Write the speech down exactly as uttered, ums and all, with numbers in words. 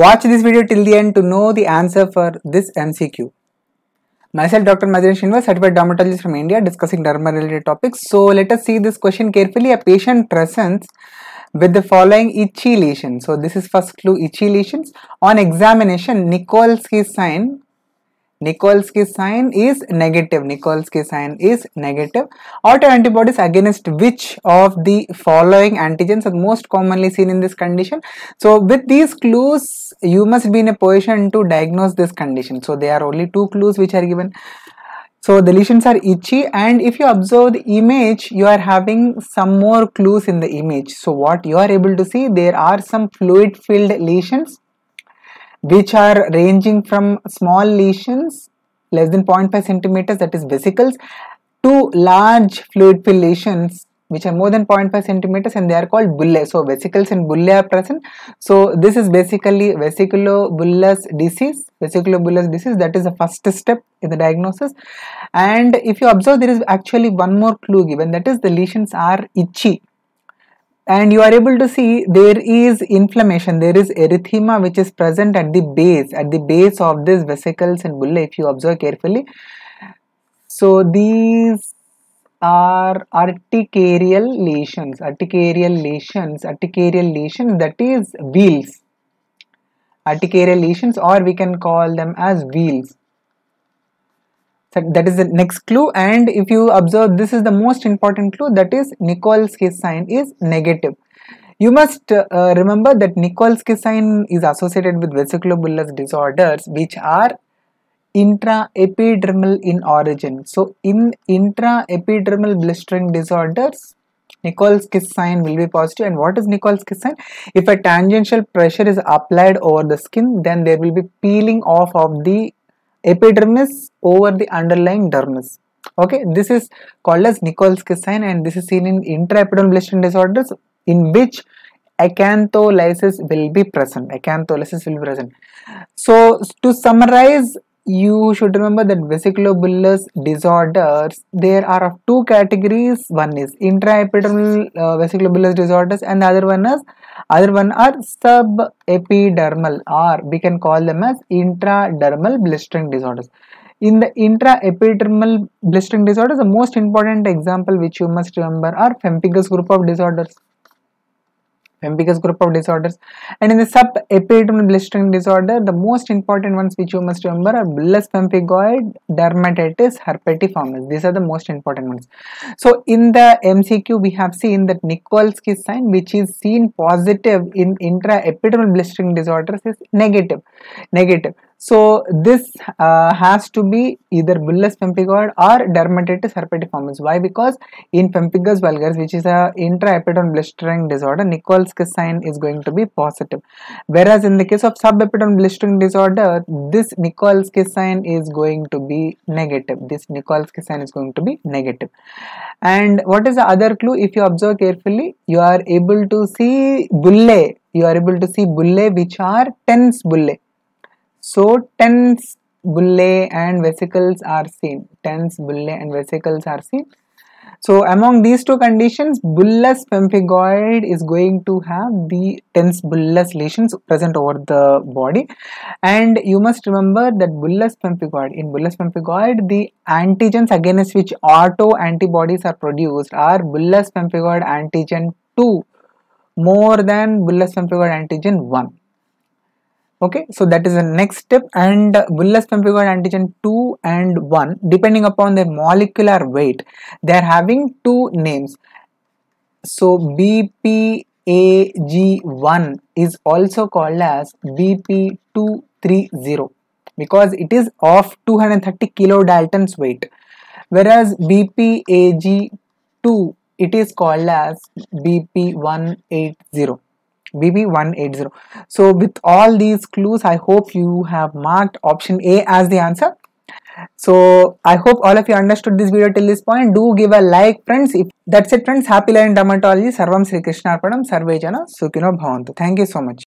Watch this video till the end to know the answer for this M C Q. Myself, Doctor Maddineni Srinivas, certified dermatologist from India, discussing derma-related topics. So let us see this question carefully. A patient presents with the following itchy lesions. So this is first clue, itchy lesions. On examination, Nikolsky's sign, Nikolsky's sign is negative. Nikolsky's sign is negative. Autoantibodies against which of the following antigens are most commonly seen in this condition? So with these clues, you must be in a position to diagnose this condition. So there are only two clues which are given. So the lesions are itchy, and if you observe the image, you are having some more clues in the image. So what you are able to see, there are some fluid filled lesions which are ranging from small lesions less than zero point five centimeters, that is vesicles, to large fluid filled lesions which are more than zero point five centimeters, and they are called bullae. So vesicles and bullae are present. So this is basically vesiculobullous disease. Vesiculobullous disease, that is the first step in the diagnosis. And if you observe, there is actually one more clue given, that is the lesions are itchy. And you are able to see there is inflammation, there is erythema which is present at the base, at the base of these vesicles and bullae if you observe carefully. So these are articarial lesions, articarial lesions, articarial lesions, that is wheels. Articarial lesions, or we can call them as wheels. So that is the next clue, and if you observe, this is the most important clue, that is Nikolsky's sign is negative. You must uh, remember that Nikolsky's sign is associated with vesiculobullous disorders which are intraepidermal in origin. So in intraepidermal blistering disorders, Nikolsky's sign will be positive. And what is Nikolsky's sign? If a tangential pressure is applied over the skin, then there will be peeling off of the epidermis over the underlying dermis. Okay, this is called as Nikolsky's sign, and this is seen in intraepidermal blistering disorders in which acantholysis will be present. Acantholysis will be present. So to summarize, you should remember that vesiculobullous disorders, there are of two categories. One is intraepidermal uh, vesiculobullous disorders, and the other one is other one are subepidermal, or we can call them as intradermal blistering disorders. In the intraepidermal blistering disorders, the most important example which you must remember are pemphigus group of disorders. Pemphigus group of disorders. And in the subepidermal blistering disorder, the most important ones which you must remember are bullous pemphigoid, dermatitis herpetiformis. These are the most important ones. So in the M C Q, we have seen that Nikolsky's sign, which is seen positive in intraepidermal blistering disorders, is negative. Negative. So this uh, has to be either bullous pemphigoid or dermatitis herpetiformis. Why? Because in pemphigus vulgaris, which is a intraepidermal blistering disorder, Nikolsky's sign is going to be positive. Whereas in the case of subepidermal blistering disorder, this Nikolsky's sign is going to be negative. This Nikolsky's sign is going to be negative. And what is the other clue? If you observe carefully, you are able to see bullae. You are able to see bullae which are tense bullae. So tense bullae and vesicles are seen. Tense bullae and vesicles are seen. So among these two conditions, bullous pemphigoid is going to have the tense bullous lesions present over the body. And you must remember that bullous pemphigoid, in bullous pemphigoid, the antigens against which auto antibodies are produced are bullous pemphigoid antigen two more than bullous pemphigoid antigen one. Okay, so that is the next step. And bullous pemphigoid antigen two and one, depending upon their molecular weight, they are having two names. So B P A G one is also called as B P two thirty because it is of two hundred thirty kilodaltons weight, whereas B P A G two, it is called as B P one eighty. B P one eighty. So with all these clues, I hope you have marked option A as the answer. So I hope all of you understood this video till this point. Do give a like, friends. If that's it, friends, happy learning dermatology. Sarvam Sri Krishna Arpanam, Sarve Jana Sukhino Bhavantu. Thank you so much.